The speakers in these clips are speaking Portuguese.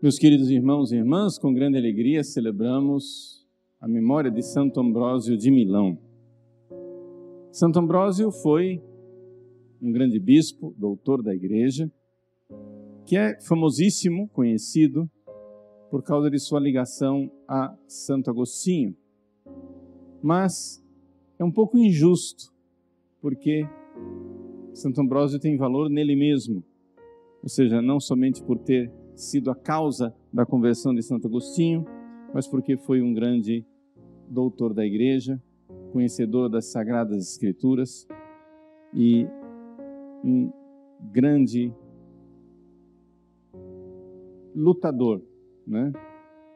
Meus queridos irmãos e irmãs, com grande alegria celebramos a memória de Santo Ambrósio de Milão. Santo Ambrósio foi um grande bispo, doutor da Igreja, que é famosíssimo, conhecido, por causa de sua ligação a Santo Agostinho. Mas é um pouco injusto, porque Santo Ambrósio tem valor nele mesmo, ou seja, não somente por ter sido a causa da conversão de Santo Agostinho, mas porque foi um grande doutor da Igreja, conhecedor das Sagradas Escrituras e um grande lutador,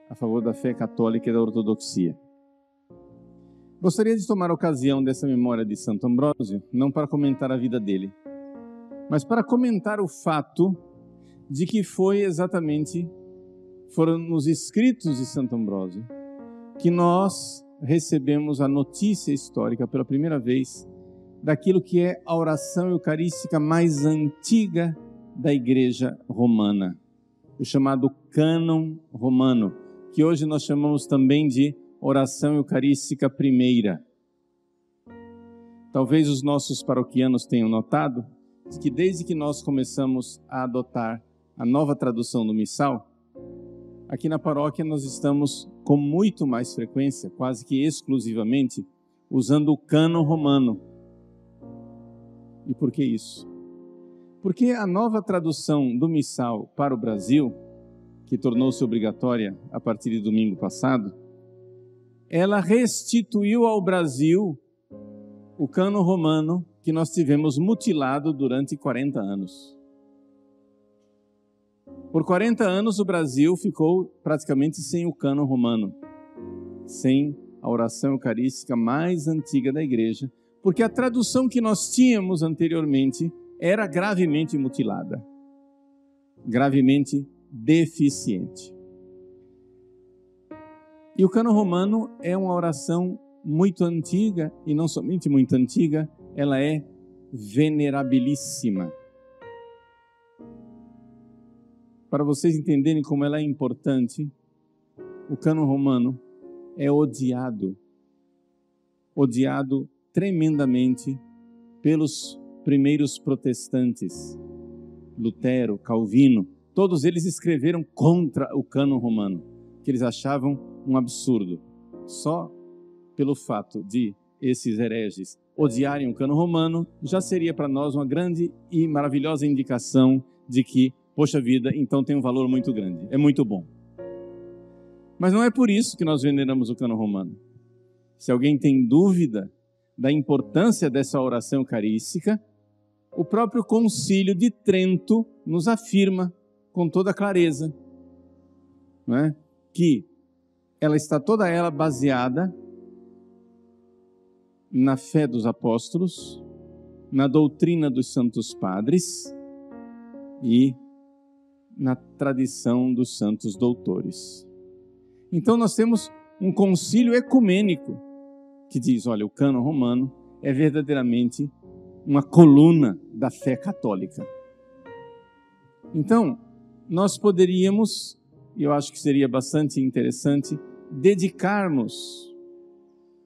a favor da fé católica e da ortodoxia. Gostaria de tomar a ocasião dessa memória de Santo Ambrósio, não para comentar a vida dele, mas para comentar o fato de que foram nos escritos de Santo Ambrósio que nós recebemos a notícia histórica pela primeira vez daquilo que é a oração eucarística mais antiga da Igreja Romana, o chamado cânon romano, que hoje nós chamamos também de oração eucarística primeira. Talvez os nossos paroquianos tenham notado que desde que nós começamos a adotar a nova tradução do missal, aqui na paróquia nós estamos com muito mais frequência, quase que exclusivamente, usando o cânon romano. E por que isso? Porque a nova tradução do missal para o Brasil, que tornou-se obrigatória a partir de domingo passado, ela restituiu ao Brasil o cânon romano que nós tivemos mutilado durante 40 anos. Por 40 anos o Brasil ficou praticamente sem o cânon romano, sem a oração eucarística mais antiga da Igreja, porque a tradução que nós tínhamos anteriormente era gravemente mutilada, gravemente deficiente. E o cânon romano é uma oração muito antiga, e não somente muito antiga, ela é venerabilíssima. Para vocês entenderem como ela é importante, o cânon romano é odiado, odiado tremendamente pelos primeiros protestantes, Lutero, Calvino, todos eles escreveram contra o cânon romano, que eles achavam um absurdo. Só pelo fato de esses hereges odiarem o cânon romano, já seria para nós uma grande e maravilhosa indicação de que, poxa vida, então tem um valor muito grande, é muito bom. Mas não é por isso que nós veneramos o cânon romano. Se alguém tem dúvida da importância dessa oração eucarística, o próprio Concílio de Trento nos afirma com toda clareza, que ela está toda ela baseada na fé dos apóstolos, na doutrina dos santos padres e na tradição dos santos doutores. Então nós temos um concílio ecumênico que diz, olha, o cânon romano é verdadeiramente uma coluna da fé católica. Então, nós poderíamos, e eu acho que seria bastante interessante, dedicarmos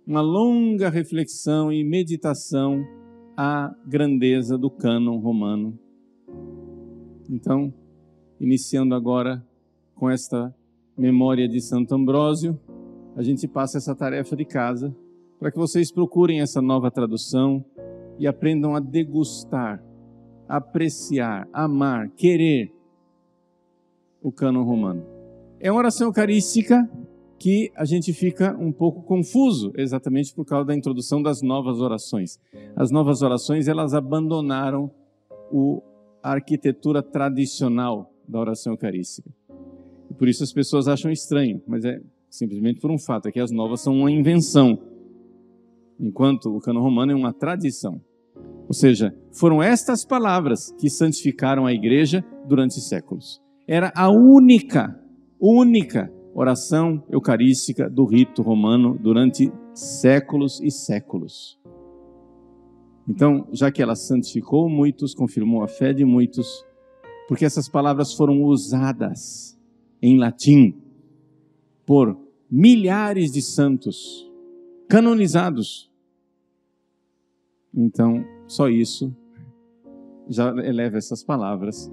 uma longa reflexão e meditação à grandeza do cânon romano. Então, iniciando agora com esta memória de Santo Ambrósio, a gente passa essa tarefa de casa para que vocês procurem essa nova tradução e aprendam a degustar, apreciar, amar, querer o cânon romano. É uma oração eucarística que a gente fica um pouco confuso, exatamente por causa da introdução das novas orações. As novas orações, elas abandonaram a arquitetura tradicional da oração eucarística. E por isso as pessoas acham estranho, mas é simplesmente por um fato, é que as novas são uma invenção, enquanto o cânon romano é uma tradição. Ou seja, foram estas palavras que santificaram a Igreja durante séculos. Era a única oração eucarística do rito romano durante séculos e séculos. Então, já que ela santificou muitos, confirmou a fé de muitos, porque essas palavras foram usadas em latim por milhares de santos canonizados. Então, só isso já eleva essas palavras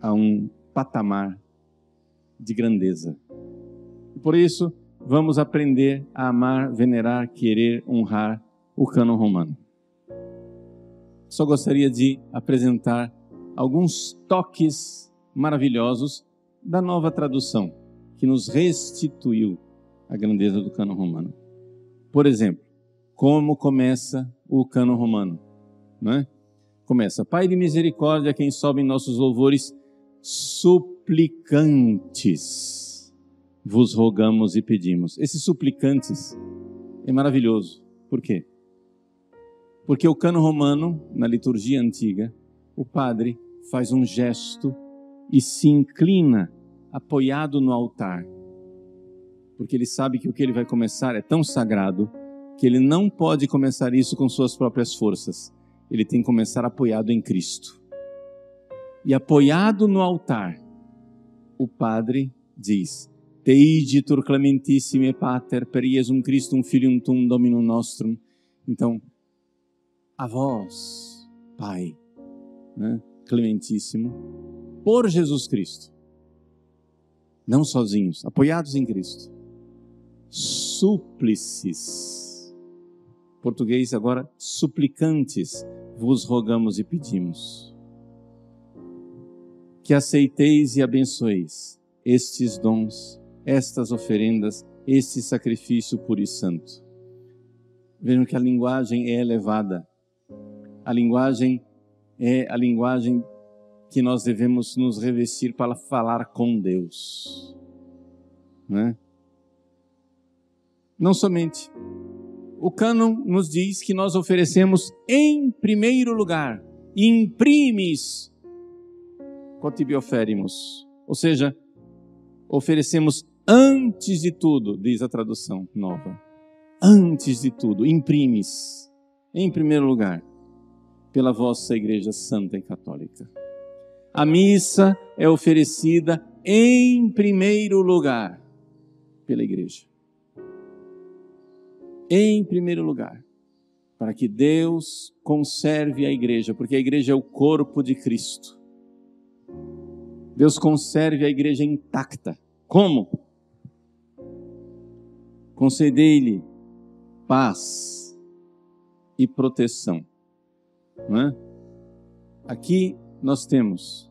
a um patamar de grandeza. E por isso, vamos aprender a amar, venerar, querer, honrar o cânon romano. Só gostaria de apresentar alguns toques maravilhosos da nova tradução, que nos restituiu a grandeza do cânon romano. Por exemplo, como começa o cânon romano, não é? Começa: Pai de misericórdia, a quem sobem nossos louvores, suplicantes vos rogamos e pedimos. Esse suplicantes é maravilhoso. Por quê? Porque o cânon romano, na liturgia antiga, o padre faz um gesto e se inclina apoiado no altar, porque ele sabe que o que ele vai começar é tão sagrado que ele não pode começar isso com suas próprias forças. Ele tem que começar apoiado em Cristo. E apoiado no altar, o padre diz: Te igitur clementissime pater, per Iesum Christum filium tum dominum nostrum. Então, a vós, Pai, né, clementíssimo, por Jesus Cristo, não sozinhos, apoiados em Cristo, súplices, português agora, suplicantes, vos rogamos e pedimos, que aceiteis e abençoeis estes dons, estas oferendas, este sacrifício puro e santo. Vejam que a linguagem é elevada. A linguagem é a linguagem que nós devemos nos revestir para falar com Deus, né? Não somente. O cânon nos diz que nós oferecemos em primeiro lugar, in primis tibi oferimus, ou seja, oferecemos antes de tudo, diz a tradução nova, antes de tudo, imprimes, em primeiro lugar, pela vossa Igreja Santa e Católica. A missa é oferecida em primeiro lugar pela Igreja, em primeiro lugar, para que Deus conserve a Igreja, porque a Igreja é o corpo de Cristo. Deus conserve a Igreja intacta. Como? Concedei-lhe paz e proteção. Não é? Aqui nós temos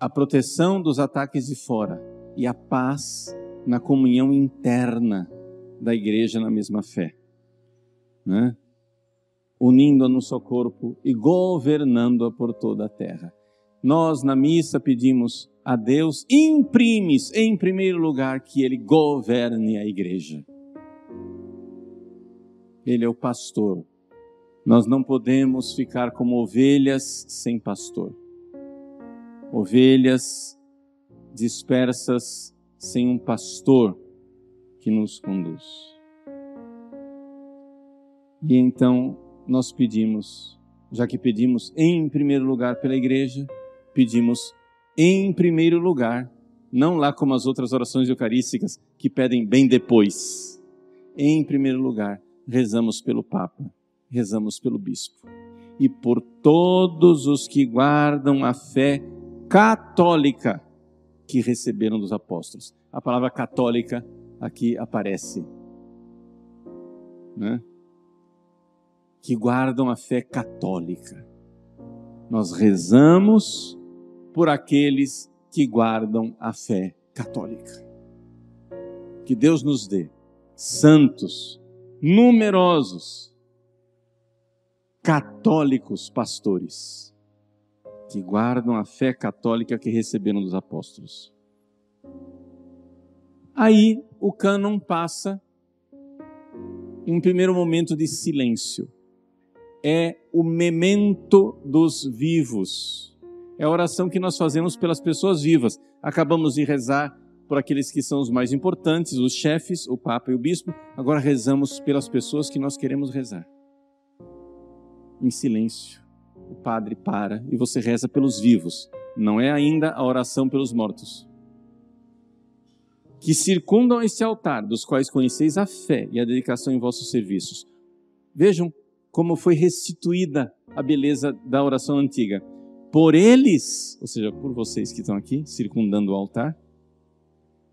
a proteção dos ataques de fora e a paz na comunhão interna da Igreja na mesma fé. Não é? Unindo-a no só corpo e governando-a por toda a terra. Nós, na missa, pedimos a Deus, imprimes, em primeiro lugar, que Ele governe a Igreja. Ele é o pastor. Nós não podemos ficar como ovelhas sem pastor. Ovelhas dispersas sem um pastor que nos conduz. E então, nós pedimos, já que pedimos em primeiro lugar pela Igreja, pedimos em primeiro lugar, não lá como as outras orações eucarísticas que pedem bem depois. Em primeiro lugar, rezamos pelo Papa, rezamos pelo Bispo e por todos os que guardam a fé católica que receberam dos apóstolos. A palavra católica aqui aparece, né? Que guardam a fé católica. Nós rezamos por aqueles que guardam a fé católica. Que Deus nos dê santos, numerosos, católicos pastores, que guardam a fé católica que receberam dos apóstolos. Aí o cânon passa um primeiro momento de silêncio. É o memento dos vivos. É a oração que nós fazemos pelas pessoas vivas. Acabamos de rezar por aqueles que são os mais importantes, os chefes, o Papa e o Bispo. Agora rezamos pelas pessoas que nós queremos rezar. Em silêncio, o padre para e você reza pelos vivos. não é ainda a oração pelos mortos, que circundam este altar, dos quais conheceis a fé e a dedicação em vossos serviços. Vejam como foi restituída a beleza da oração antiga. Por eles, ou seja, por vocês que estão aqui, circundando o altar,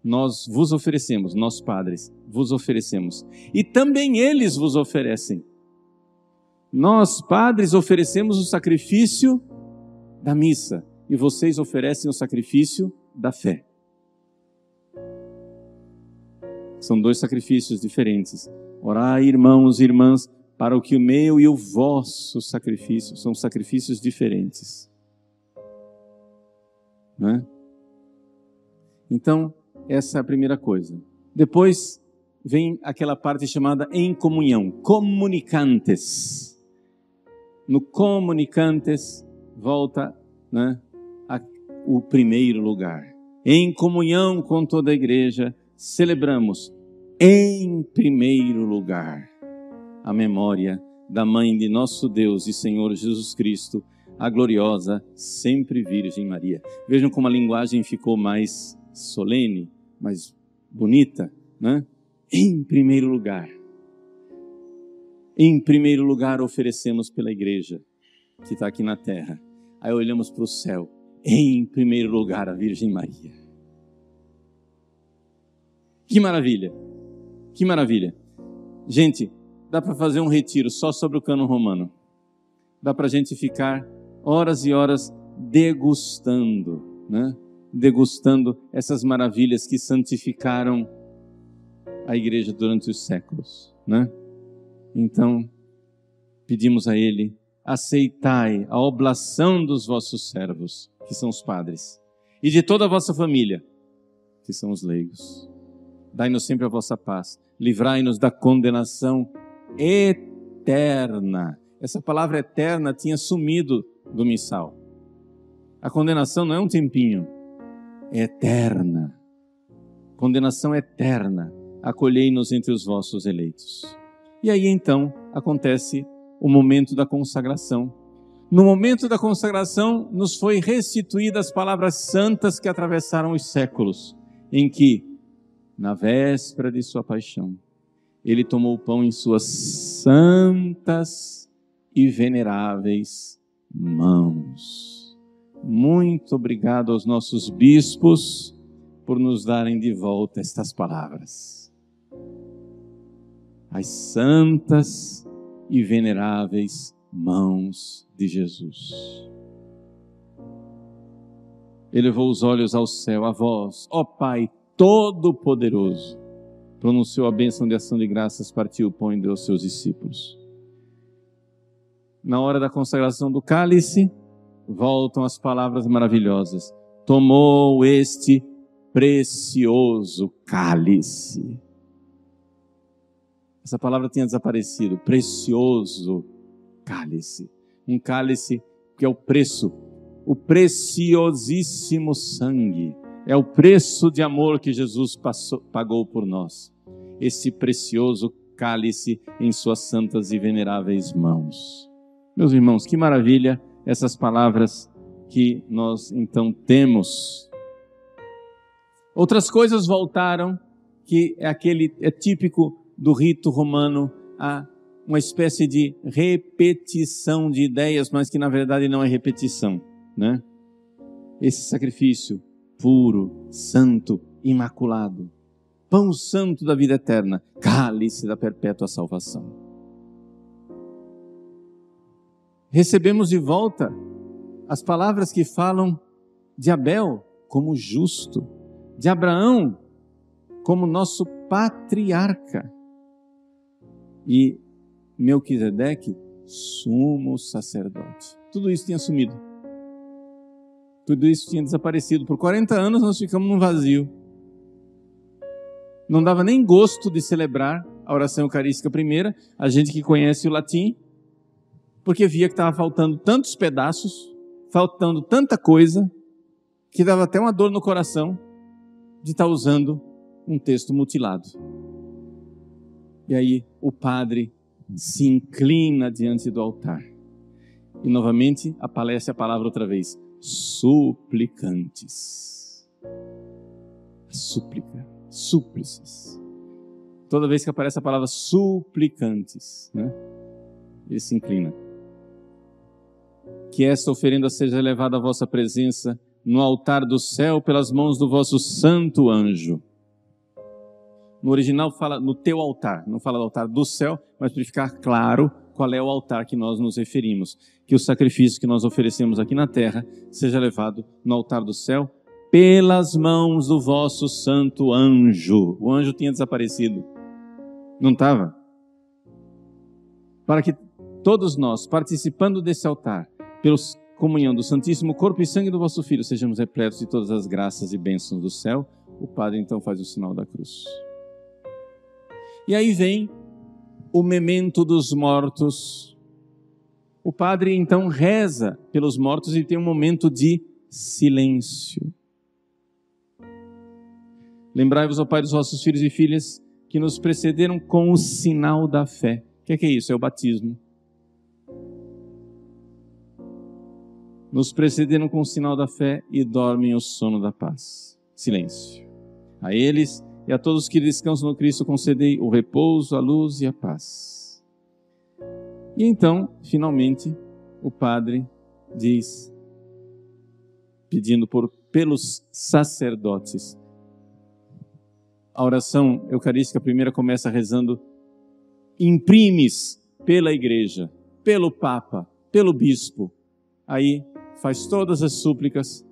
nós vos oferecemos, nós padres, vos oferecemos. E também eles vos oferecem. Nós, padres, oferecemos o sacrifício da missa e vocês oferecem o sacrifício da fé. São dois sacrifícios diferentes. Orai, irmãos e irmãs, para o que o meu e o vosso sacrifício são sacrifícios diferentes. Não é? Então, essa é a primeira coisa. Depois vem aquela parte chamada em comunhão, comunicantes. No comunicantes volta, né, o primeiro lugar. Em comunhão com toda a igreja, celebramos em primeiro lugar a memória da Mãe de nosso Deus e Senhor Jesus Cristo, a gloriosa sempre Virgem Maria. Vejam como a linguagem ficou mais solene, mais bonita, né? Em primeiro lugar. Em primeiro lugar oferecemos pela igreja que está aqui na terra. Aí olhamos para o céu. Em primeiro lugar a Virgem Maria. Que maravilha, que maravilha. Gente, dá para fazer um retiro só sobre o cânon romano. Dá para a gente ficar horas e horas degustando, né? Degustando essas maravilhas que santificaram a igreja durante os séculos, né? Então, pedimos a Ele, aceitai a oblação dos vossos servos, que são os padres, e de toda a vossa família, que são os leigos. Dai-nos sempre a vossa paz, livrai-nos da condenação eterna. Essa palavra eterna tinha sumido do missal. A condenação não é um tempinho, é eterna. Condenação eterna, acolhei-nos entre os vossos eleitos. E aí então acontece o momento da consagração. No momento da consagração nos foi restituídas as palavras santas que atravessaram os séculos, em que na véspera de sua paixão, Ele tomou o pão em suas santas e veneráveis mãos. Muito obrigado aos nossos bispos por nos darem de volta estas palavras. As santas e veneráveis mãos de Jesus. Elevou os olhos ao céu, a vós, ó Pai, Todo-Poderoso, pronunciou a bênção de ação de graças, partiu o pão e deu aos seus discípulos. Na hora da consagração do cálice, voltam as palavras maravilhosas. Tomou este precioso cálice. Essa palavra tinha desaparecido, precioso cálice. Um cálice que é o preço, o preciosíssimo sangue. É o preço de amor que Jesus pagou por nós. Esse precioso cálice em suas santas e veneráveis mãos. Meus irmãos, que maravilha essas palavras que nós então temos. Outras coisas voltaram, que é aquele é típico do rito romano, a uma espécie de repetição de ideias, mas que na verdade não é repetição, né? Esse sacrifício puro, santo, imaculado, pão santo da vida eterna, cálice da perpétua salvação. Recebemos de volta as palavras que falam de Abel como justo, de Abraão como nosso patriarca e Melquisedeque, sumo sacerdote. Tudo isso tinha sumido. Tudo isso tinha desaparecido. Por 40 anos nós ficamos num vazio. Não dava nem gosto de celebrar a oração eucarística primeira, a gente que conhece o latim, porque via que estava faltando tantos pedaços, faltando tanta coisa, que dava até uma dor no coração de estar usando um texto mutilado. E aí o padre se inclina diante do altar. E novamente aparece a palavra outra vez. suplicantes. Súplica, súplices. Toda vez que aparece a palavra suplicantes, né, ele se inclina. Que esta oferenda seja levada à vossa presença no altar do céu pelas mãos do vosso santo anjo. No original fala no teu altar, não fala do altar do céu, mas para ficar claro qual é o altar que nós nos referimos. Que o sacrifício que nós oferecemos aqui na terra seja levado no altar do céu pelas mãos do vosso santo anjo. O anjo tinha desaparecido. Não estava? Para que todos nós, participando desse altar, pela comunhão do Santíssimo Corpo e Sangue do vosso Filho, sejamos repletos de todas as graças e bênçãos do céu, o Padre então faz o sinal da cruz. E aí vem o memento dos mortos. O Padre então reza pelos mortos e tem um momento de silêncio. Lembrai-vos, ó Pai, dos vossos filhos e filhas que nos precederam com o sinal da fé. O que é isso? É o batismo. Nos precederam com o sinal da fé e dormem o sono da paz. Silêncio. A eles e a todos que descansam no Cristo concedei o repouso, a luz e a paz. E então, finalmente, o Padre diz, pedindo pelos sacerdotes. A oração eucarística primeira começa rezando: imprimes pela igreja, pelo Papa, pelo Bispo. Aí faz todas as súplicas.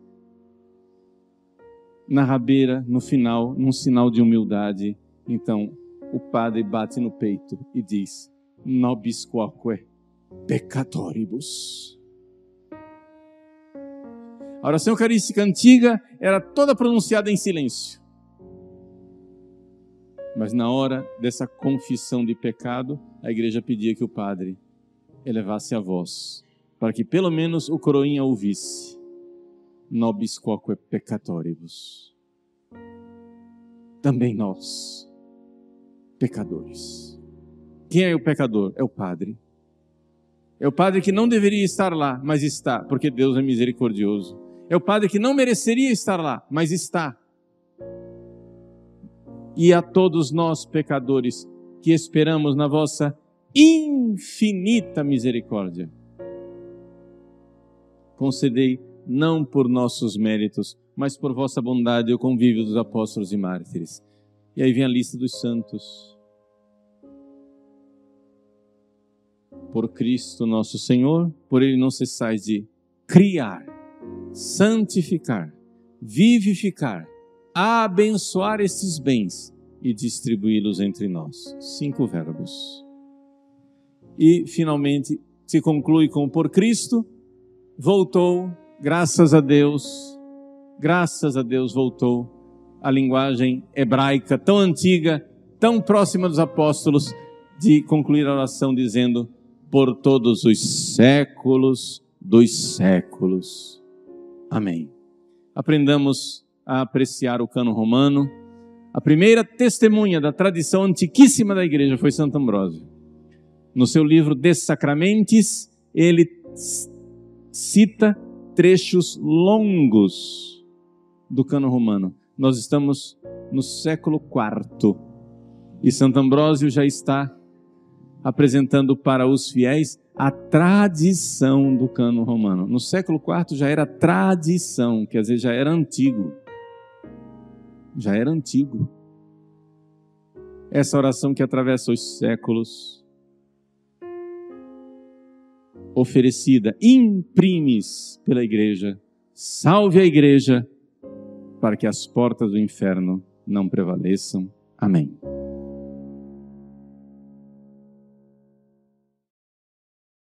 Na rabeira, no final, num sinal de humildade, então o Padre bate no peito e diz: Nobis quoque peccatoribus. A oração eucarística antiga era toda pronunciada em silêncio. Mas na hora dessa confissão de pecado, a igreja pedia que o Padre elevasse a voz, para que pelo menos o coroinha ouvisse. Nobis quoque peccatoribus. Também nós, pecadores. Quem é o pecador? É o Padre. É o Padre que não deveria estar lá, mas está, porque Deus é misericordioso. É o Padre que não mereceria estar lá, mas está. E a todos nós, pecadores, que esperamos na vossa infinita misericórdia, concedei não por nossos méritos, mas por vossa bondade, o convívio dos apóstolos e mártires. E aí vem a lista dos santos. Por Cristo nosso Senhor, por Ele não cessais de criar, santificar, vivificar, abençoar esses bens e distribuí-los entre nós. 5 verbos. E, finalmente, se conclui com: por Cristo, voltou. Graças a Deus voltou a linguagem hebraica tão antiga, tão próxima dos apóstolos, de concluir a oração dizendo: por todos os séculos dos séculos. Amém. Aprendamos a apreciar o cânon romano. A primeira testemunha da tradição antiquíssima da igreja foi Santo Ambrósio. No seu livro De Sacramentis, ele cita trechos longos do cânon romano. Nós estamos no século IV e Santo Ambrósio já está apresentando para os fiéis a tradição do cânon romano. No século IV já era tradição, quer dizer, já era antigo. Já era antigo. Essa oração que atravessa os séculos, oferecida, imprimes pela igreja, salve a igreja, para que as portas do inferno não prevaleçam. Amém.